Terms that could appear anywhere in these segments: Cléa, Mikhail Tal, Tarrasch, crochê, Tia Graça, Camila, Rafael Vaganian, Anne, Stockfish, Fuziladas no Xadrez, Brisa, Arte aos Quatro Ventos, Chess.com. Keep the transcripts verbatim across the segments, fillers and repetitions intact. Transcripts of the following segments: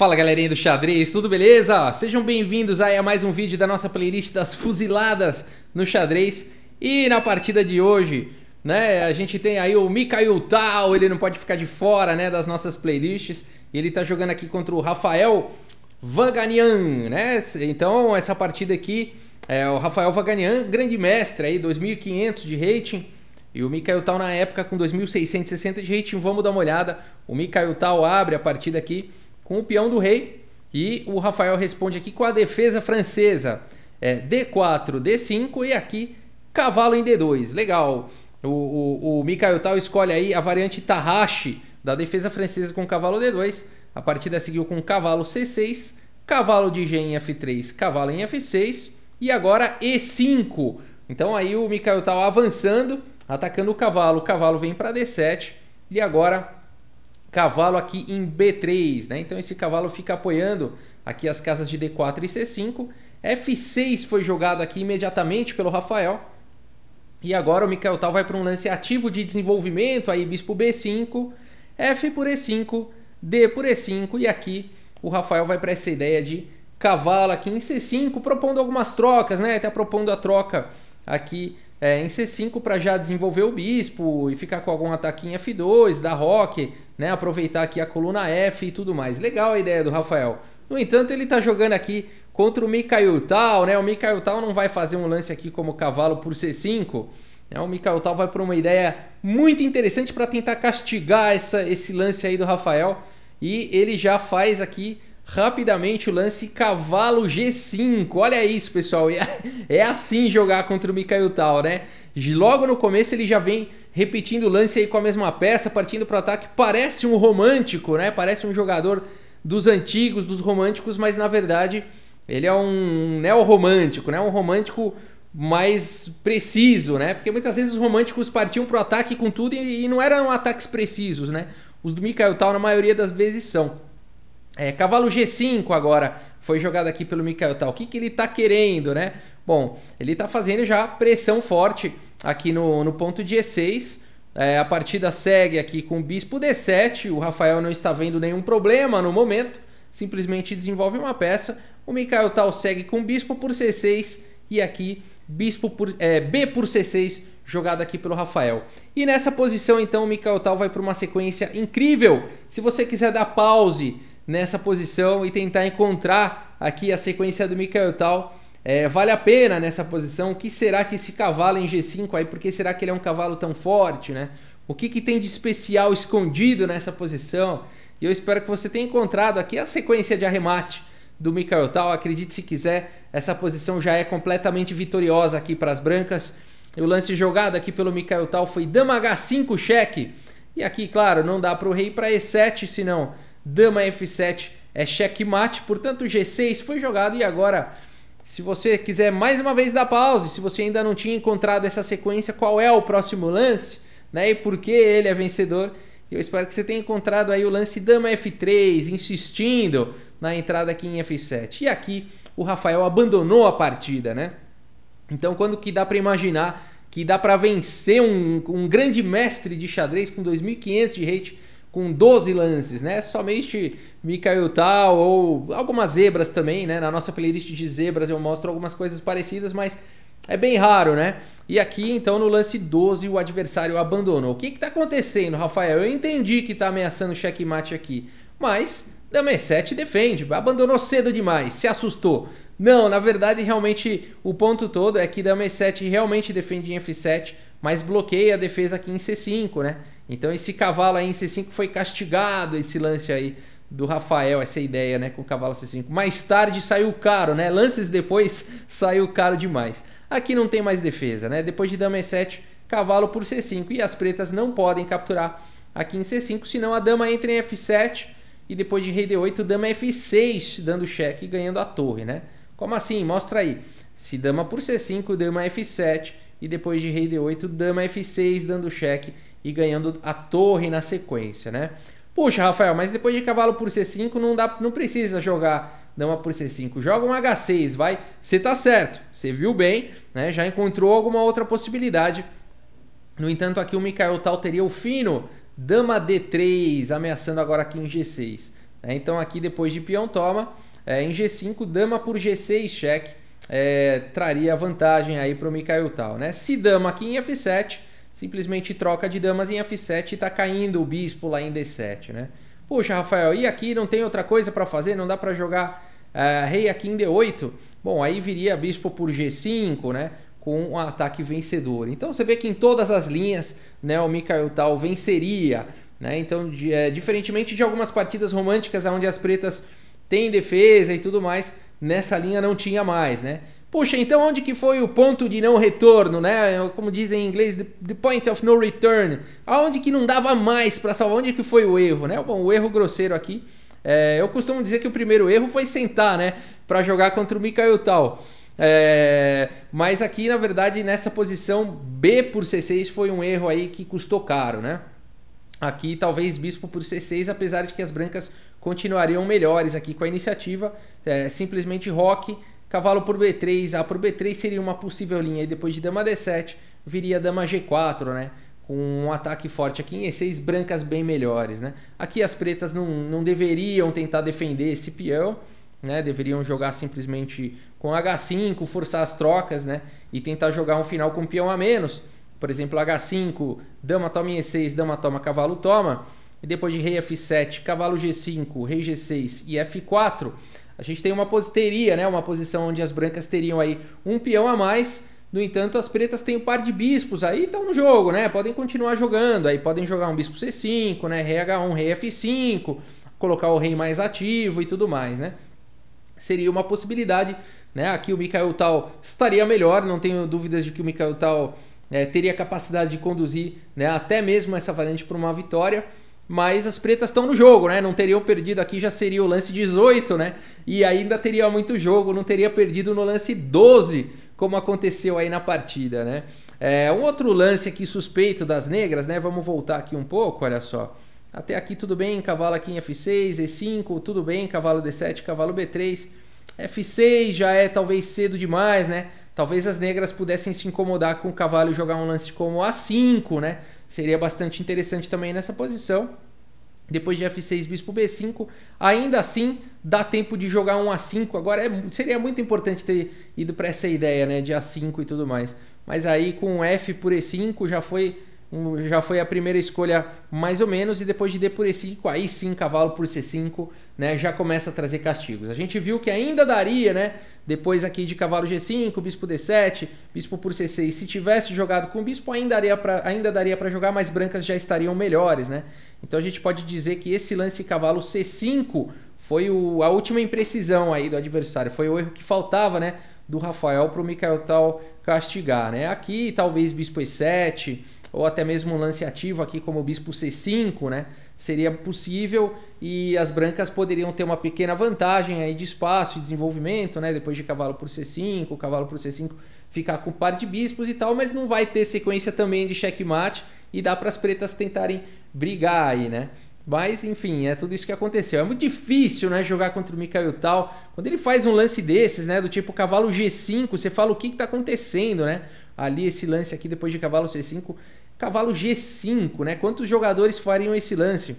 Fala galerinha do xadrez, tudo beleza? Sejam bem-vindos aí a mais um vídeo da nossa playlist das fuziladas no xadrez. E na partida de hoje, né, a gente tem aí o Mikhail Tal, ele não pode ficar de fora, né, das nossas playlists. Ele tá jogando aqui contra o Rafael Vaganian, né? Então essa partida aqui é o Rafael Vaganian, grande mestre aí, dois mil e quinhentos de rating. E o Mikhail Tal na época com dois mil seiscentos e sessenta de rating, vamos dar uma olhada. O Mikhail Tal abre a partida aqui com o peão do rei e o Rafael responde aqui com a defesa francesa, é, D quatro, D cinco e aqui cavalo em D dois. Legal, o, o, o Mikhail Tal escolhe aí a variante Tarrasch da defesa francesa com cavalo D dois. A partida seguiu com cavalo C seis, cavalo de G em F três, cavalo em F seis e agora E cinco. Então aí o Mikhail Tal avançando, atacando o cavalo, o cavalo vem para D sete e agora cavalo aqui em B três, né? Então esse cavalo fica apoiando aqui as casas de D quatro e C cinco. F seis foi jogado aqui imediatamente pelo Rafael. E agora o Mikhail Tal vai para um lance ativo de desenvolvimento, aí bispo B cinco, F por E cinco, D por E cinco e aqui o Rafael vai para essa ideia de cavalo aqui em C cinco, propondo algumas trocas, né? Está propondo a troca aqui É, em C cinco para já desenvolver o bispo e ficar com algum ataque em F dois, dar roque, né? Aproveitar aqui a coluna F e tudo mais. Legal a ideia do Rafael. No entanto, ele está jogando aqui contra o Mikhail Tal, né? O Mikhail Tal não vai fazer um lance aqui como cavalo por C cinco, né? O Mikhail Tal vai para uma ideia muito interessante para tentar castigar essa, esse lance aí do Rafael. E ele já faz aqui rapidamente o lance cavalo G cinco. Olha isso, pessoal, é assim jogar contra o Mikhail Tal, né? Logo no começo ele já vem repetindo o lance aí com a mesma peça, partindo para o ataque. Parece um romântico, né? Parece um jogador dos antigos, dos românticos, mas na verdade ele é um neo-romântico, né? Um romântico mais preciso, né? Porque muitas vezes os românticos partiam para o ataque com tudo e não eram ataques precisos, né? Os do Mikhail Tal na maioria das vezes são. É, cavalo G cinco agora foi jogado aqui pelo Mikhail Tal. O que, que ele está querendo, né? Bom, ele está fazendo já pressão forte aqui no, no ponto G seis. É, a partida segue aqui com o bispo D sete. O Rafael não está vendo nenhum problema no momento. Simplesmente desenvolve uma peça. O Mikhail Tal segue com bispo por C seis e aqui bispo por, é, B por C seis jogado aqui pelo Rafael. E nessa posição então o Mikhail Tal vai para uma sequência incrível. Se você quiser dar pause nessa posição e tentar encontrar aqui a sequência do Mikhail Tal, é, vale a pena nessa posição. O que será que esse cavalo em G cinco aí, por que será que ele é um cavalo tão forte, né? O que, que tem de especial escondido nessa posição? E eu espero que você tenha encontrado aqui a sequência de arremate do Mikhail Tal. Acredite se quiser, essa posição já é completamente vitoriosa aqui para as brancas. E o lance jogado aqui pelo Mikhail Tal foi dama H cinco cheque. E aqui, claro, não dá para o rei para E sete, senão dama F sete é checkmate, portanto G seis foi jogado. E agora, se você quiser mais uma vez dar pause, se você ainda não tinha encontrado essa sequência, qual é o próximo lance, né, e por que ele é vencedor, eu espero que você tenha encontrado aí o lance dama F três, insistindo na entrada aqui em F sete. E aqui o Rafael abandonou a partida, né? Então quando que dá para imaginar que dá para vencer um, um grande mestre de xadrez com dois mil e quinhentos de rating, com doze lances, né? Somente Mikhail Tal ou algumas zebras também, né? Na nossa playlist de zebras eu mostro algumas coisas parecidas, mas é bem raro, né? E aqui, então, no lance doze, o adversário abandonou. O que que tá acontecendo, Rafael? Eu entendi que tá ameaçando o checkmate aqui, mas dama E sete defende, abandonou cedo demais, se assustou. Não, na verdade, realmente, o ponto todo é que dama E sete realmente defende em F sete, mas bloqueia a defesa aqui em C cinco, né? Então esse cavalo aí em C cinco foi castigado, esse lance aí do Rafael, essa ideia, né, com o cavalo C cinco. Mais tarde saiu caro, né? Lances depois saiu caro demais. Aqui não tem mais defesa, né? Depois de dama E sete, cavalo por C cinco. E as pretas não podem capturar aqui em C cinco, senão a dama entra em F sete e depois de rei D oito, dama F seis, dando cheque e ganhando a torre, né? Como assim? Mostra aí. Se dama por C cinco, dama F sete e depois de rei D oito, dama F seis, dando cheque e ganhando a torre na sequência, né? Puxa, Rafael, mas depois de cavalo por C cinco não dá, não precisa jogar dama por C cinco. Joga um H seis, vai. Você tá certo, você viu bem, né? Já encontrou alguma outra possibilidade. No entanto, aqui o Mikhail Tal teria o fino dama D três, ameaçando agora aqui em G seis. Então aqui depois de peão toma, é, em G cinco, dama por G seis cheque, é, traria vantagem aí para o Mikhail Tal, né? Se dama aqui em F sete, simplesmente troca de damas em F sete e está caindo o bispo lá em D sete, né? Poxa, Rafael, e aqui não tem outra coisa para fazer? Não dá para jogar uh, rei aqui em D oito? Bom, aí viria bispo por G cinco, né? Com um ataque vencedor. Então você vê que em todas as linhas, né, o Mikhail Tal venceria, né? Então, de, é, diferentemente de algumas partidas românticas onde as pretas têm defesa e tudo mais, nessa linha não tinha mais, né? Poxa, então onde que foi o ponto de não retorno, né? Como dizem em inglês, the point of no return. Aonde que não dava mais para salvar? Onde que foi o erro, né? Bom, o erro grosseiro aqui, é, eu costumo dizer que o primeiro erro foi sentar, né? Para jogar contra o Mikhail Tal. É, mas aqui, na verdade, nessa posição B por C seis foi um erro aí que custou caro, né? Aqui talvez bispo por C seis, apesar de que as brancas continuariam melhores aqui com a iniciativa, é, simplesmente roque. Cavalo por B três, A por B três seria uma possível linha. E depois de dama D sete, viria dama G quatro, né? Com um ataque forte aqui em E seis, brancas bem melhores, né? Aqui as pretas não, não deveriam tentar defender esse peão, né? Deveriam jogar simplesmente com H cinco, forçar as trocas, né? E tentar jogar um final com peão a menos. Por exemplo, H cinco, dama toma em E seis, dama toma, cavalo toma. E depois de rei F sete, cavalo G cinco, rei G seis e F quatro... A gente tem uma teria, né, uma posição onde as brancas teriam aí um peão a mais. No entanto, as pretas têm um par de bispos aí, estão no jogo, né? Podem continuar jogando, aí podem jogar um bispo C cinco, né? Rei H um, rei F cinco, colocar o rei mais ativo e tudo mais, né? Seria uma possibilidade, né? Aqui o Mikhail Tal estaria melhor, não tenho dúvidas de que o Mikhail Tal é, teria capacidade de conduzir, né, até mesmo essa variante para uma vitória. Mas as pretas estão no jogo, né? Não teriam perdido aqui, já seria o lance dezoito, né? E ainda teria muito jogo, não teria perdido no lance doze, como aconteceu aí na partida, né? É, um outro lance aqui suspeito das negras, né? Vamos voltar aqui um pouco, olha só. Até aqui tudo bem, cavalo aqui em F seis, E cinco, tudo bem, cavalo D sete, cavalo B três. F seis já é talvez cedo demais, né? Talvez as negras pudessem se incomodar com o cavalo e jogar um lance como A cinco, né? Seria bastante interessante também nessa posição. Depois de F seis, bispo B cinco. Ainda assim, dá tempo de jogar um A cinco. Agora, é, seria muito importante ter ido para essa ideia, né? De A cinco e tudo mais. Mas aí, com F por E cinco, já foi, já foi a primeira escolha mais ou menos. E depois de D por E cinco, aí sim, cavalo por C cinco, né? Já começa a trazer castigos. A gente viu que ainda daria, né? Depois aqui de cavalo G cinco, bispo D sete, bispo por C seis, se tivesse jogado com o bispo ainda daria para ainda daria para jogar, mas brancas já estariam melhores, né? Então a gente pode dizer que esse lance cavalo C cinco foi o, a última imprecisão aí do adversário, foi o erro que faltava, né, do Rafael para o Mikhail Tal castigar, né? Aqui talvez bispo E sete ou até mesmo um lance ativo aqui como bispo C cinco, né? Seria possível e as brancas poderiam ter uma pequena vantagem aí de espaço e desenvolvimento, né? Depois de cavalo por C cinco, cavalo por C cinco, ficar com par de bispos e tal, mas não vai ter sequência também de checkmate e dá para as pretas tentarem brigar aí, né? Mas, enfim, é tudo isso que aconteceu. É muito difícil, né, jogar contra o Mikhail Tal. Quando ele faz um lance desses, né, do tipo cavalo G cinco, você fala o que que tá acontecendo, né? Ali esse lance aqui depois de cavalo C cinco, cavalo G cinco, né? Quantos jogadores fariam esse lance?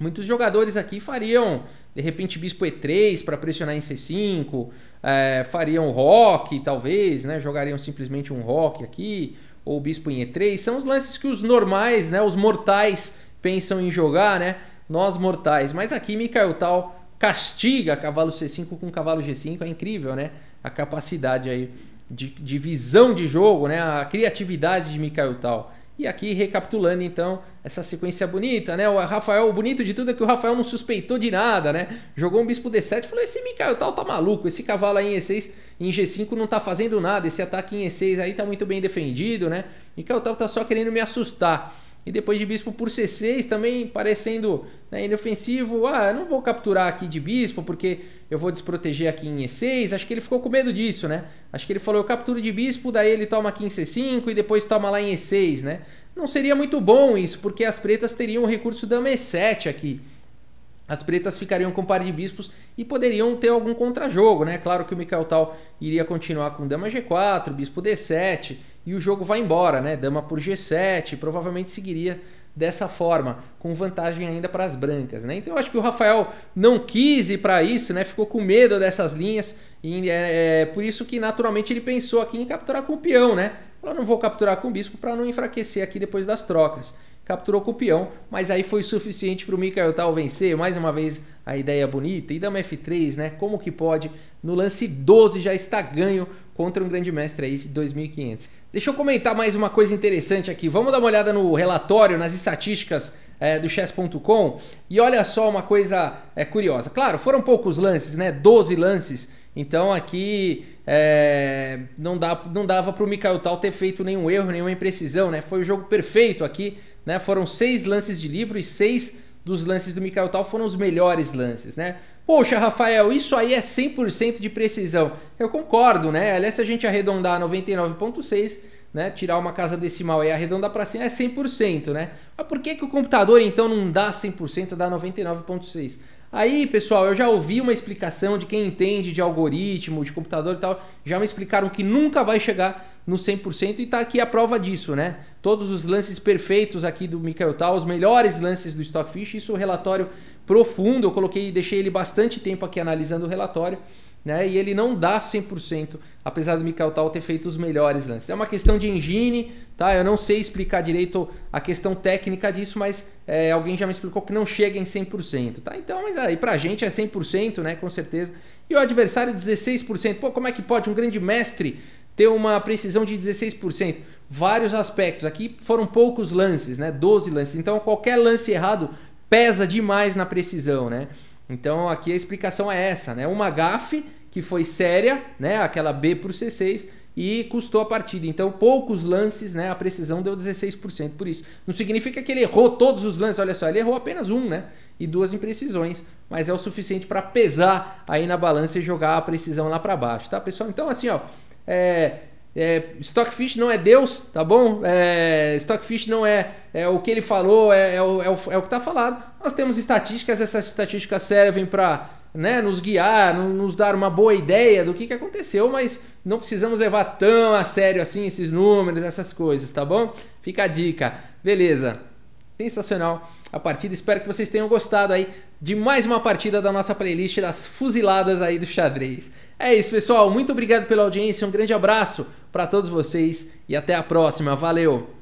Muitos jogadores aqui fariam, de repente, bispo E três para pressionar em C cinco, é, fariam roque, talvez, né? Jogariam simplesmente um roque aqui, ou bispo em E três. São os lances que os normais, né, os mortais pensam em jogar, né? Nós mortais. Mas aqui Mikhail Tal castiga cavalo C cinco com cavalo G cinco. É incrível, né? A capacidade aí de, de visão de jogo, né? A criatividade de Mikhail Tal. E aqui recapitulando então essa sequência bonita, né? O Rafael, o bonito de tudo é que o Rafael não suspeitou de nada, né? Jogou um bispo D sete, falou: esse Mikhail Tal tá maluco, esse cavalo aí em E seis, em G cinco não tá fazendo nada, esse ataque em E seis aí tá muito bem defendido, né? Mikhail Tal tá só querendo me assustar. E depois de bispo por C seis também parecendo, né, inofensivo. Ah, eu não vou capturar aqui de bispo porque eu vou desproteger aqui em E seis. Acho que ele ficou com medo disso, né? Acho que ele falou: eu capturo de bispo, daí ele toma aqui em C cinco e depois toma lá em E seis, né? Não seria muito bom isso, porque as pretas teriam o recurso dama E sete aqui. As pretas ficariam com par de bispos e poderiam ter algum contrajogo, né? Claro que o Mikhail Tal iria continuar com dama G quatro, bispo D sete... E o jogo vai embora, né? Dama por G sete, provavelmente seguiria dessa forma, com vantagem ainda para as brancas, né? Então eu acho que o Rafael não quis ir para isso, né? Ficou com medo dessas linhas e é, é por isso que naturalmente ele pensou aqui em capturar com o peão, né? Eu não vou capturar com o bispo para não enfraquecer aqui depois das trocas. Capturou com o peão, mas aí foi suficiente para o Mikhail Tal vencer. Mais uma vez a ideia bonita. E dama F três, né? Como que pode? No lance doze já está ganho contra um grande mestre aí de dois mil e quinhentos. Deixa eu comentar mais uma coisa interessante aqui. Vamos dar uma olhada no relatório, nas estatísticas é, do chess ponto com. E olha só uma coisa é, curiosa. Claro, foram poucos lances, né? doze lances. Então aqui é, não, dá, não dava para o Mikhail Tal ter feito nenhum erro, nenhuma imprecisão, né? Foi o jogo perfeito aqui, né? Foram seis lances de livro e seis dos lances do Mikhail Tal foram os melhores lances, né? Poxa, Rafael, isso aí é cem por cento de precisão. Eu concordo, né? Aliás, se a gente arredondar noventa e nove vírgula seis, né? Tirar uma casa decimal e arredondar para cima é cem por cento, né? Mas por que que o computador então não dá cem por cento, dá noventa e nove vírgula seis? Aí, pessoal, eu já ouvi uma explicação de quem entende de algoritmo, de computador e tal, já me explicaram que nunca vai chegar no cem por cento e tá aqui a prova disso, né? Todos os lances perfeitos aqui do Mikhail Tal, os melhores lances do Stockfish, isso é um relatório profundo, eu coloquei, deixei ele bastante tempo aqui analisando o relatório, né? E ele não dá cem por cento, apesar do Mikhail Tal ter feito os melhores lances. É uma questão de engine, tá? Eu não sei explicar direito a questão técnica disso, mas é, alguém já me explicou que não chega em cem por cento, tá? Então, mas aí pra gente é cem por cento, né? Com certeza. E o adversário dezesseis por cento. Pô, como é que pode um grande mestre ter uma precisão de dezesseis por cento? Vários aspectos. Aqui foram poucos lances, né? doze lances. Então, qualquer lance errado pesa demais na precisão, né? Então aqui a explicação é essa, né? Uma gafe que foi séria, né? Aquela B por C seis e custou a partida. Então poucos lances, né? A precisão deu dezesseis por cento por isso. Não significa que ele errou todos os lances, olha só, ele errou apenas um, né? E duas imprecisões, mas é o suficiente para pesar aí na balança e jogar a precisão lá para baixo, tá, pessoal? Então assim, ó, é... É, Stockfish não é Deus, tá bom? É, Stockfish não é, é o que ele falou, é, é, o, é, o, é o que tá falado. Nós temos estatísticas, essas estatísticas servem para, né, nos guiar, nos dar uma boa ideia do que, que aconteceu, mas não precisamos levar tão a sério assim esses números, essas coisas, tá bom? Fica a dica, beleza? Sensacional a partida, espero que vocês tenham gostado aí de mais uma partida da nossa playlist das fuziladas aí do xadrez. É isso, pessoal, muito obrigado pela audiência, um grande abraço para todos vocês e até a próxima, valeu!